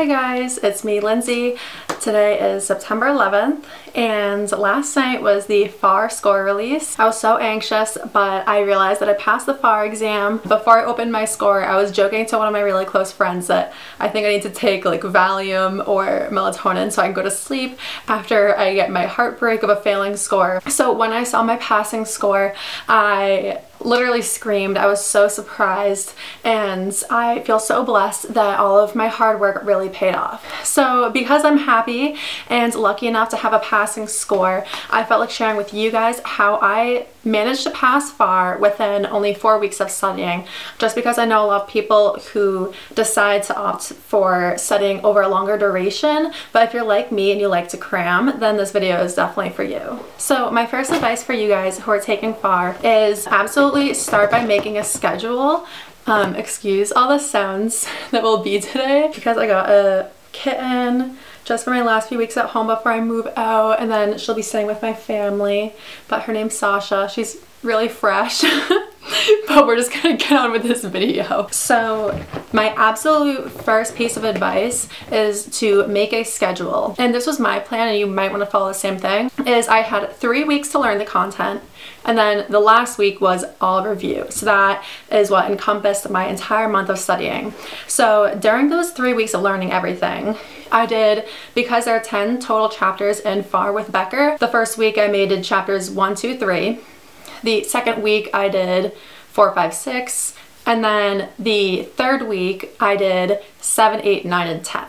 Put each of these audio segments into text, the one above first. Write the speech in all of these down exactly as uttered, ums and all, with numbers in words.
Hi guys, it's me, Lindsay. Today is September eleventh, and last night was the F A R score release. I was so anxious, but I realized that I passed the F A R exam. Before I opened my score, I was joking to one of my really close friends that I think I need to take like Valium or melatonin so I can go to sleep after I get my heartbreak of a failing score. So when I saw my passing score, I literally screamed. I was so surprised, and I feel so blessed that all of my hard work really paid off. So because I'm happy and lucky enough to have a passing score, I felt like sharing with you guys how I managed to pass F A R within only four weeks of studying, just because I know a lot of people who decide to opt for studying over a longer duration, but if you're like me and you like to cram, then this video is definitely for you. So my first advice for you guys who are taking F A R is absolutely start by making a schedule. Um, excuse all the sounds that will be today because I got a kitten just for my last few weeks at home before I move out, and then she'll be staying with my family, but her name's Sasha. She's really fresh. But we're just gonna get on with this video. So my absolute first piece of advice is to make a schedule. And this was my plan, and you might want to follow the same thing, is I had three weeks to learn the content, and then the last week was all review. So that is what encompassed my entire month of studying. So during those three weeks of learning everything, I did, because there are ten total chapters in F A R with Becker, the first week I made chapters one, two, three. The second week I did four, five, six, and then the third week I did seven, eight, nine, and ten.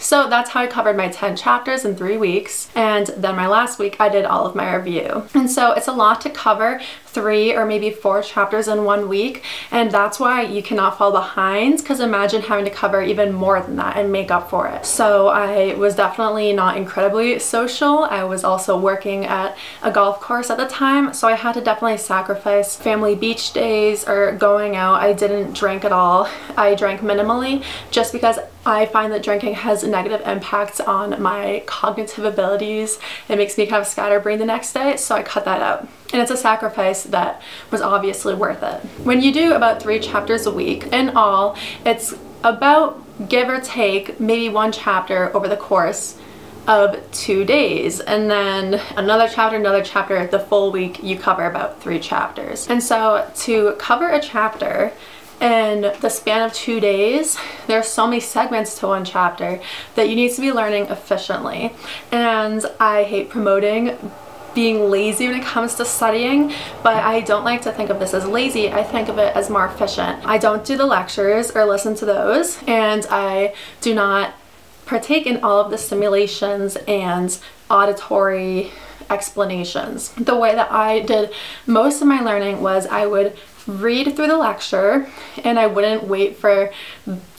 So that's how I covered my ten chapters in three weeks. And then my last week I did all of my review. And so it's a lot to cover three or maybe four chapters in one week. And that's why you cannot fall behind, because imagine having to cover even more than that and make up for it. So I was definitely not incredibly social. I was also working at a golf course at the time, so I had to definitely sacrifice family beach days or going out. I didn't drink at all. I drank minimally just because I find that drinking has negative impacts on my cognitive abilities. It makes me kind of scatterbrained the next day, so I cut that out. And it's a sacrifice that was obviously worth it. When you do about three chapters a week, in all, it's about, give or take, maybe one chapter over the course of two days, and then another chapter, another chapter, the full week you cover about three chapters. And so to cover a chapter in the span of two days, there's so many segments to one chapter that you need to be learning efficiently. And I hate promoting being lazy when it comes to studying, but I don't like to think of this as lazy. I think of it as more efficient. I don't do the lectures or listen to those, and I do not partake in all of the simulations and auditory explanations. The way that I did most of my learning was I would read through the lecture, and I wouldn't wait for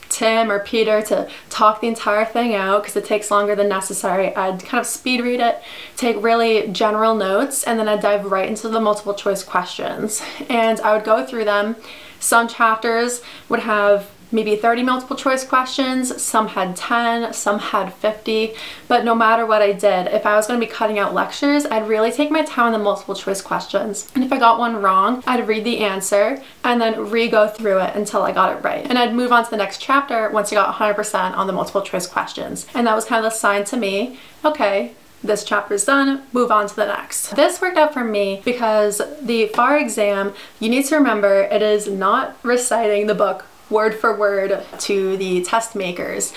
Tim or Peter to talk the entire thing out because it takes longer than necessary. I'd kind of speed read it, take really general notes, and then I'd dive right into the multiple choice questions. And I would go through them. Some chapters would have maybe thirty multiple choice questions, some had ten, some had fifty, but no matter what I did, if I was gonna be cutting out lectures, I'd really take my time on the multiple choice questions. And if I got one wrong, I'd read the answer and then re-go through it until I got it right. And I'd move on to the next chapter once I got one hundred percent on the multiple choice questions. And that was kind of a sign to me, okay, this chapter is done, move on to the next. This worked out for me because the F A R exam, you need to remember, it is not reciting the book word for word to the test makers.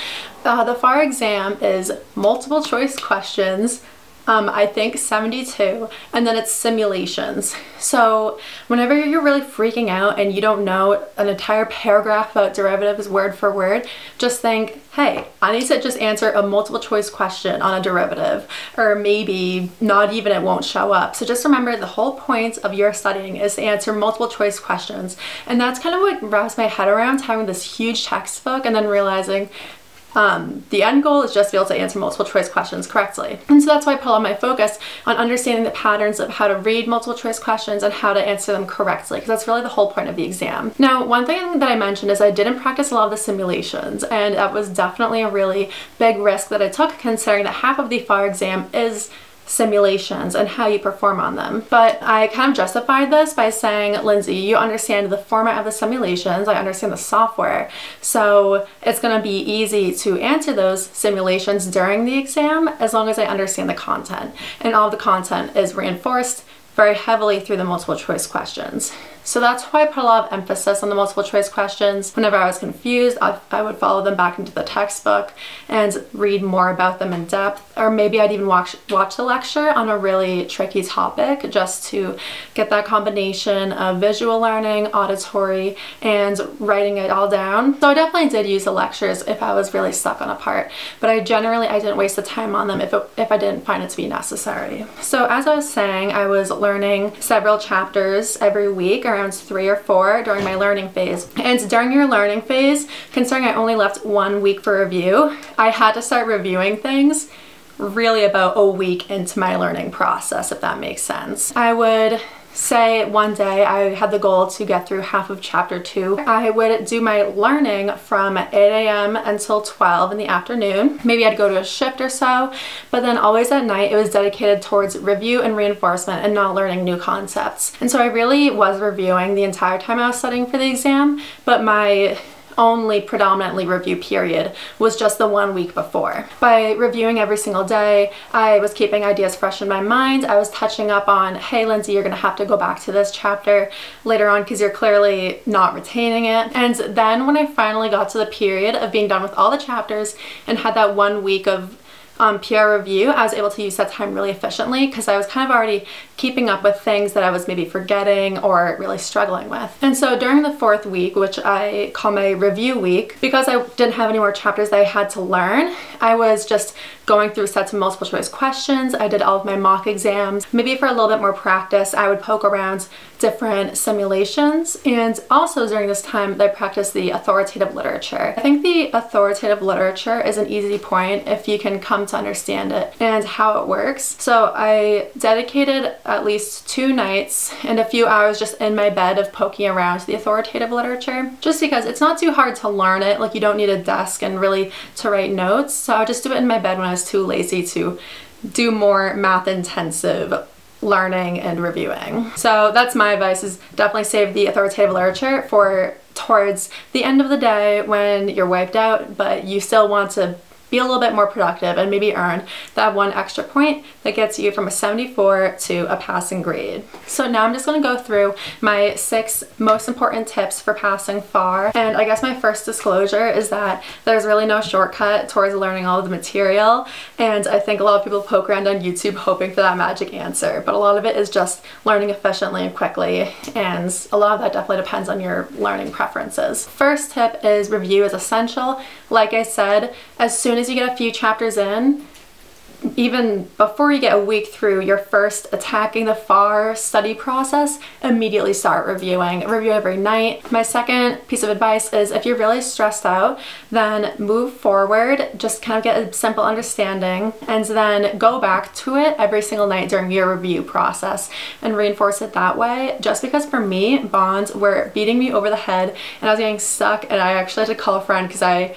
Uh, the F A R exam is multiple choice questions, um, I think seventy-two, and then it's simulations. So whenever you're really freaking out and you don't know an entire paragraph about derivatives word for word, just think, hey, I need to just answer a multiple choice question on a derivative, or maybe not even, it won't show up. So just remember, the whole point of your studying is to answer multiple choice questions. And that's kind of what wraps my head around having this huge textbook and then realizing um, the end goal is just to be able to answer multiple choice questions correctly. And so that's why I put all my focus on understanding the patterns of how to read multiple choice questions and how to answer them correctly, because that's really the whole point of the exam. Now, one thing that I mentioned is I didn't practice a lot of the simulations, and that was definitely a really big risk that I took, considering that half of the F A R exam is simulations and how you perform on them. But I kind of justified this by saying, Lindsay, you understand the format of the simulations, I understand the software, so it's going to be easy to answer those simulations during the exam as long as I understand the content. And all of the content is reinforced very heavily through the multiple choice questions. So that's why I put a lot of emphasis on the multiple choice questions. Whenever I was confused, I, I would follow them back into the textbook and read more about them in depth. Or maybe I'd even watch, watch a lecture on a really tricky topic just to get that combination of visual learning, auditory, and writing it all down. So I definitely did use the lectures if I was really stuck on a part, but I generally, I didn't waste the time on them if, it, if I didn't find it to be necessary. So as I was saying, I was learning several chapters every week, around three or four during my learning phase. And during your learning phase, considering I only left one week for review, I had to start reviewing things really about a week into my learning process, if that makes sense. I would say one day I had the goal to get through half of chapter two. I would do my learning from eight A M until twelve in the afternoon. Maybe I'd go to a shift or so, but then always at night it was dedicated towards review and reinforcement and not learning new concepts. And so I really was reviewing the entire time I was studying for the exam, but my only predominantly review period was just the one week before. By reviewing every single day, I was keeping ideas fresh in my mind. I was touching up on, hey Lindsay, you're gonna have to go back to this chapter later on because you're clearly not retaining it. And then when I finally got to the period of being done with all the chapters and had that one week of Um, peer review, I was able to use that time really efficiently because I was kind of already keeping up with things that I was maybe forgetting or really struggling with. And so during the fourth week, which I call my review week, because I didn't have any more chapters that I had to learn, I was just going through sets of multiple choice questions. I did all of my mock exams. Maybe for a little bit more practice, I would poke around different simulations. And also during this time, I practiced the authoritative literature. I think the authoritative literature is an easy point if you can come to understand it and how it works. So I dedicated at least two nights and a few hours just in my bed of poking around the authoritative literature, just because it's not too hard to learn it. Like, you don't need a desk and really to write notes. So I would just do it in my bed when I was too lazy to do more math intensive learning and reviewing. So that's my advice, is definitely save the authoritative literature for towards the end of the day when you're wiped out, but you still want to be a little bit more productive and maybe earn that one extra point that gets you from a seventy-four to a passing grade. So now I'm just going to go through my six most important tips for passing FAR. And I guess my first disclosure is that there's really no shortcut towards learning all of the material. And I think a lot of people poke around on YouTube hoping for that magic answer, but a lot of it is just learning efficiently and quickly. And a lot of that definitely depends on your learning preferences. First tip is review is essential. Like I said, as soon as As you get a few chapters in, even before you get a week through your first attacking the FAR study process, immediately start reviewing. Review every night. My second piece of advice is if you're really stressed out, then move forward, just kind of get a simple understanding, and then go back to it every single night during your review process and reinforce it that way. Just because for me, bonds were beating me over the head and I was getting stuck, and I actually had to call a friend because I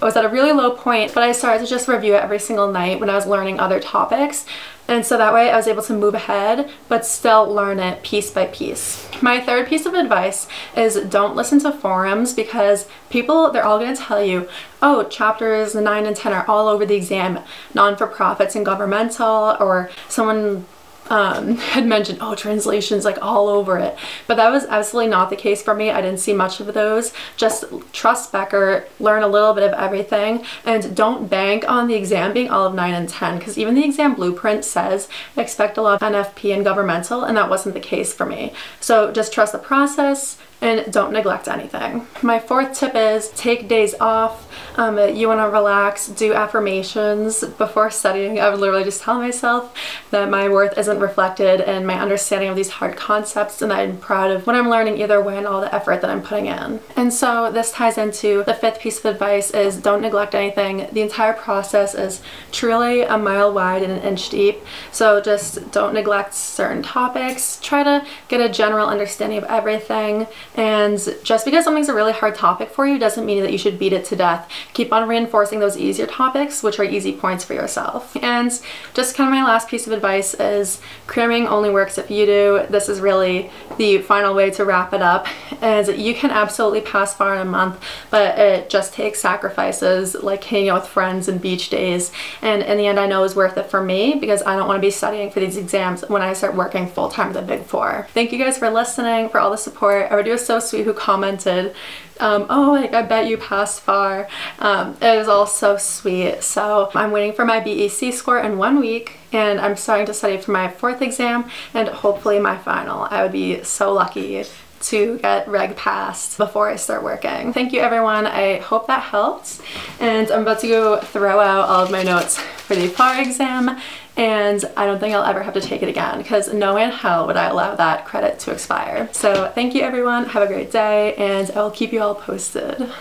I was at a really low point, but I started to just review it every single night when I was learning other topics. And so that way I was able to move ahead, but still learn it piece by piece. My third piece of advice is don't listen to forums, because people, they're all gonna tell you, oh, chapters nine and ten are all over the exam, non-for-profits and governmental, or someone Um, had mentioned, oh, translations like all over it. But that was absolutely not the case for me. I didn't see much of those. Just trust Becker, learn a little bit of everything, and don't bank on the exam being all of nine and ten, because even the exam blueprint says expect a lot of N F P and governmental, and that wasn't the case for me. So just trust the process and don't neglect anything. My fourth tip is take days off. Um, you wanna relax, do affirmations before studying. I would literally just tell myself that my worth isn't reflected in my understanding of these hard concepts, and that I'm proud of what I'm learning either way and all the effort that I'm putting in. And so this ties into the fifth piece of advice, is don't neglect anything. The entire process is truly a mile wide and an inch deep. So just don't neglect certain topics. Try to get a general understanding of everything. And just because something's a really hard topic for you doesn't mean that you should beat it to death. Keep on reinforcing those easier topics, which are easy points for yourself. And just kind of my last piece of advice is cramming only works if you do. This is really the final way to wrap it up, as you can absolutely pass far in a month, but it just takes sacrifices like hanging out with friends and beach days. And in the end, I know it was worth it for me, because I don't want to be studying for these exams when I start working full-time with the Big Four. Thank you guys for listening, for all the support. Everybody was so sweet who commented, um, oh, like, I bet you passed far. Um, it was all so sweet. So I'm waiting for my B E C score in one week, and I'm starting to study for my fourth exam and hopefully my final. I would be so lucky to get reg passed before I start working. Thank you, everyone. I hope that helped. And I'm about to go throw out all of my notes for the P A R exam, and I don't think I'll ever have to take it again, because no way in hell would I allow that credit to expire. So thank you, everyone. Have a great day, and I will keep you all posted.